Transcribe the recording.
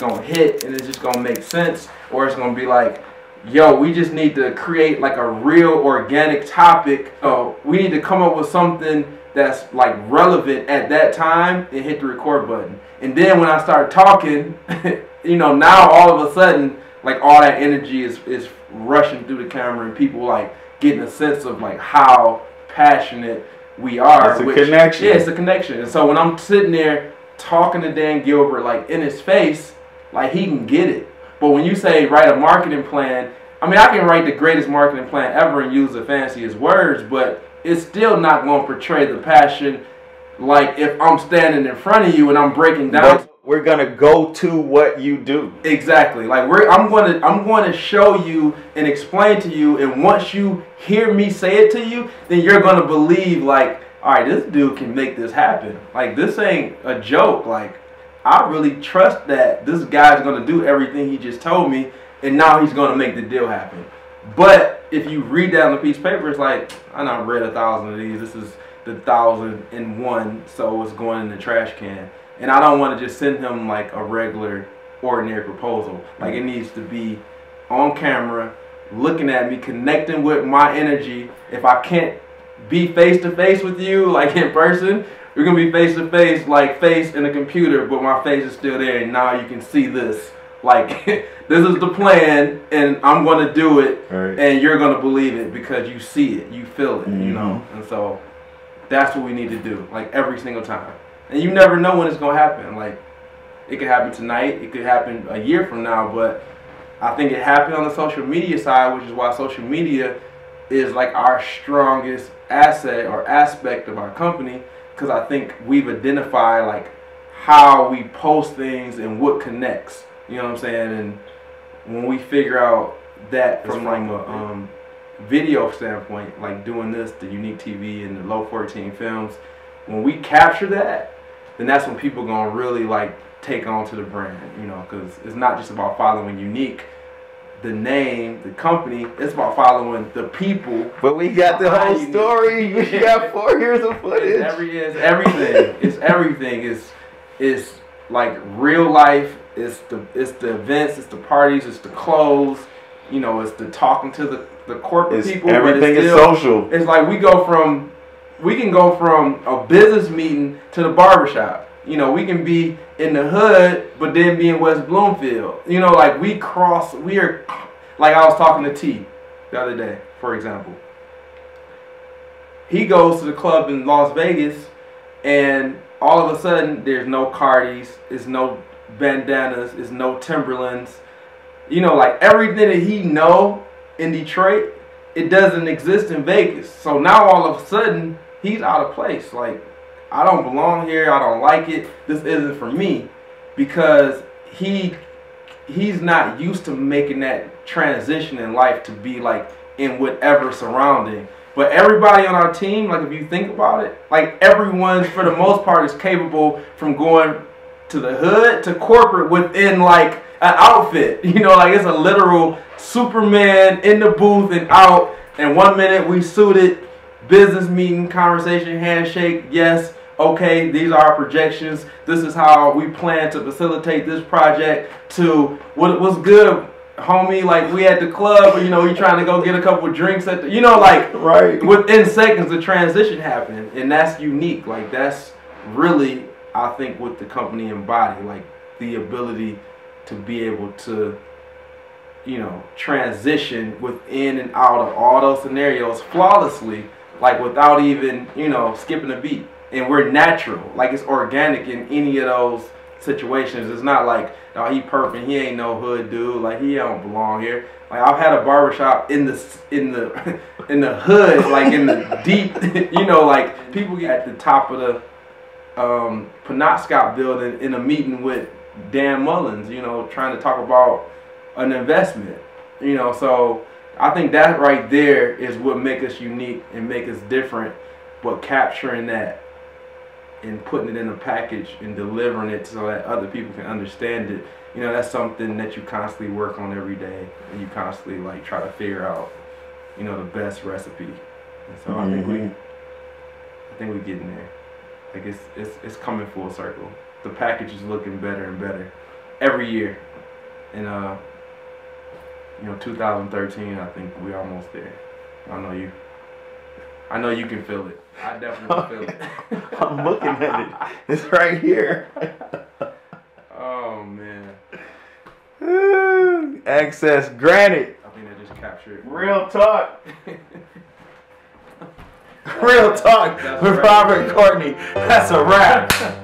it's gonna hit and it's just gonna make sense, or it's gonna be like, yo, we just need to create like a real organic topic. So we need to come up with something that's like relevant at that time and hit the record button. And then when I start talking, you know, now all of a sudden, like all that energy is rushing through the camera and people like getting a sense of like how passionate we are. It's a connection. Yeah, it's a connection. And so when I'm sitting there talking to Dan Gilbert like in his face, like he can get it. But when you say write a marketing plan, I mean, I can write the greatest marketing plan ever and use the fanciest words, but it's still not going to portray the passion like if I'm standing in front of you and I'm breaking down. But we're going to go to what you do. Exactly. Like I'm going to show you and explain to you, and once you hear me say it to you, then you're going to believe like, all right, this dude can make this happen. Like this ain't a joke. Like I really trust that this guy's gonna do everything he just told me, and now he's gonna make the deal happen. But if you read that on the piece of paper, it's like, I done read 1,000 of these. This is the 1,001, so it's going in the trash can. And I don't want to just send him like a regular, ordinary proposal. Like it needs to be on camera, looking at me, connecting with my energy. If I can't be face to face with you, like in person, you're gonna be face to face, like face in a computer, but my face is still there, and now you can see this. Like, this is the plan, and I'm gonna do it, right, and you're gonna believe it because you see it, you feel it, you know. And so, that's what we need to do, like every single time. And you never know when it's gonna happen. Like, it could happen tonight, it could happen a year from now, but I think it happened on the social media side, which is why social media is like our strongest asset or aspect of our company. Because I think we've identified like how we post things and what connects, you know what I'm saying? And when we figure out that from like a video standpoint, like doing this, the Uneek TV and the Low 14 Films, when we capture that, then that's when people gonna really like take on to the brand, you know? Because it's not just about following Uneek, the name, the company, it's about following the people. But we got the whole story. We got 4 years of footage. It's everything. It's everything. It's like real life. It's the events, it's the parties, it's the clothes, you know, it's the talking to the corporate people. Everything is social. It's like we can go from a business meeting to the barbershop. You know, we can be in the hood, but then be in West Bloomfield. You know, like we are, like I was talking to T the other day, for example. He goes to the club in Las Vegas, and all of a sudden, there's no Cardis, there's no bandanas, there's no Timberlands. You know, like everything that he know in Detroit, it doesn't exist in Vegas. So now all of a sudden, he's out of place, like, I don't belong here, I don't like it, this isn't for me, because he's not used to making that transition in life to be like in whatever surrounding. But everybody on our team, like if you think about it, like everyone for the most part is capable from going to the hood to corporate within like an outfit, you know, like it's a literal Superman in the booth and out, and 1 minute we suited, business meeting, conversation, handshake, yes, okay, these are our projections, this is how we plan to facilitate this project, to what was good, homie, like we at the club, you know, we trying to go get a couple of drinks at the, you know, like right, within seconds the transition happened. And that's Uneek. Like that's really, I think, what the company embodied, like the ability to be able to, you know, transition within and out of all those scenarios flawlessly, like without even, you know, skipping a beat. And we're natural, like it's organic in any of those situations. It's not like, oh, he perfect, he ain't no hood dude, like he don't belong here. Like I've had a barbershop in the hood, like in the deep, you know, like people get at the top of the Penobscot building in a meeting with Dan Mullins, you know, trying to talk about an investment, you know. So I think that right there is what make us Uneek and make us different. But capturing that and putting it in a package and delivering it so that other people can understand it, you know, that's something that you constantly work on every day, and you constantly like try to figure out, you know, the best recipe. And so I think we're getting there. Like it's coming full circle. The package is looking better and better. every year. And you know, 2013, I think we almost there. I know you can feel it. I definitely feel it. I'm looking at it. It's right here. Oh man. Access granted. I think that just captured it. Real talk. Real talk with Robert Courtney. That's a wrap.